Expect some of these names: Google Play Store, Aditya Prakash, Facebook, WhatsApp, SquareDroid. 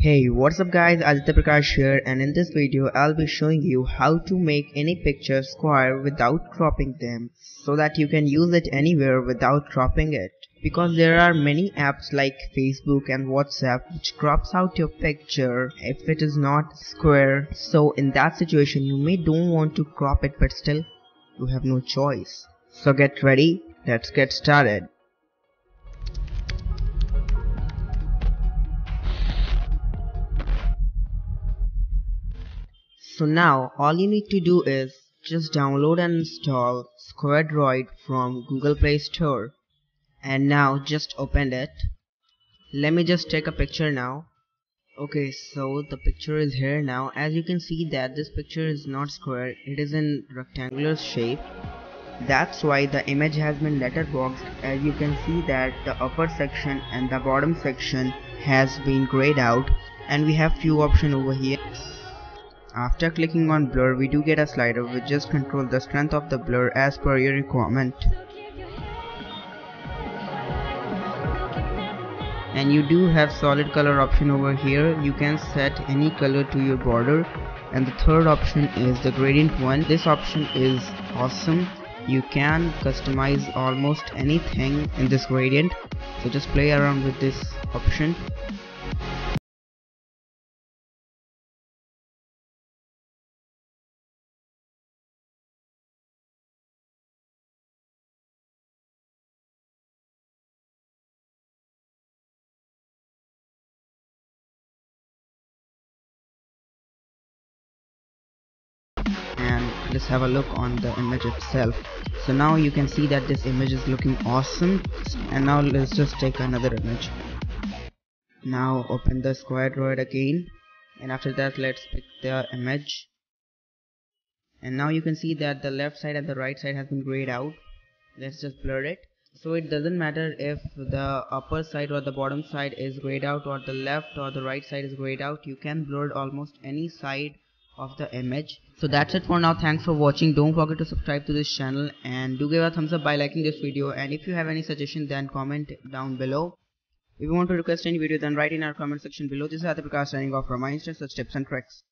Hey, what's up guys, Aditya Prakash here, and in this video I'll be showing you how to make any picture square without cropping them, so that you can use it anywhere without cropping it. Because there are many apps like Facebook and WhatsApp which crops out your picture if it is not square. So in that situation you may don't want to crop it, but still you have no choice. So get ready, let's get started. So now all you need to do is just download and install SquareDroid from Google Play Store. And now just open it. Let me just take a picture now. Okay, so the picture is here now. As you can see that this picture is not square, it is in rectangular shape. That's why the image has been letterboxed. As you can see that the upper section and the bottom section has been grayed out, and we have few options over here. After clicking on blur, we do get a slider which just controls the strength of the blur as per your requirement. And you do have solid color option over here. You can set any color to your border. And the third option is the gradient one. This option is awesome. You can customize almost anything in this gradient. So just play around with this option. And let's have a look on the image itself. So now you can see that this image is looking awesome. And now let's just take another image. Now open the SquareDroid again, and after that let's pick the image. And now you can see that the left side and the right side has been grayed out. Let's just blur it. So it doesn't matter if the upper side or the bottom side is grayed out, or the left or the right side is grayed out. You can blur almost any side of the image. So that's it for now. Thanks for watching. Don't forget to subscribe to this channel, and do give a thumbs up by liking this video. And if you have any suggestion, then comment down below. If you want to request any video, then write in our comment section below. This is Aditya Prakash signing off from my Insta tips and tricks.